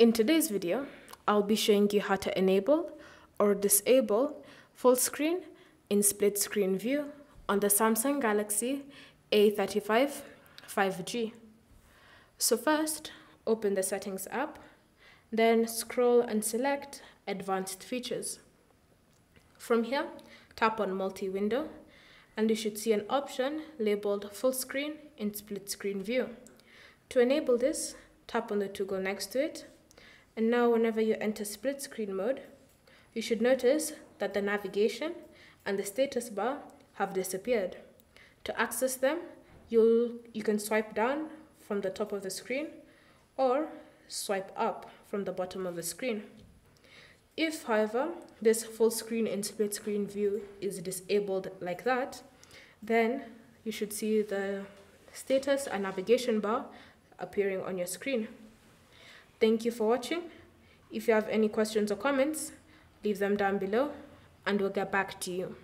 In today's video, I'll be showing you how to enable or disable full screen in split screen view on the Samsung Galaxy A35 5G. So first, open the Settings app, then scroll and select Advanced Features. From here, tap on Multi-Window, and you should see an option labeled Full Screen in Split Screen View. To enable this, tap on the toggle next to it. And now whenever you enter split screen mode, you should notice that the navigation and the status bar have disappeared. To access them, you can swipe down from the top of the screen or swipe up from the bottom of the screen. If, however, this full screen and split screen view is disabled like that, then you should see the status and navigation bar appearing on your screen. Thank you for watching. If you have any questions or comments, leave them down below and we'll get back to you.